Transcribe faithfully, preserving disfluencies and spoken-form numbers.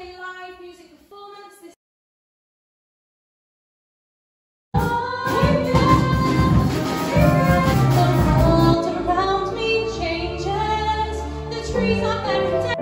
a live music performance. This the world around me changes, the trees are bending.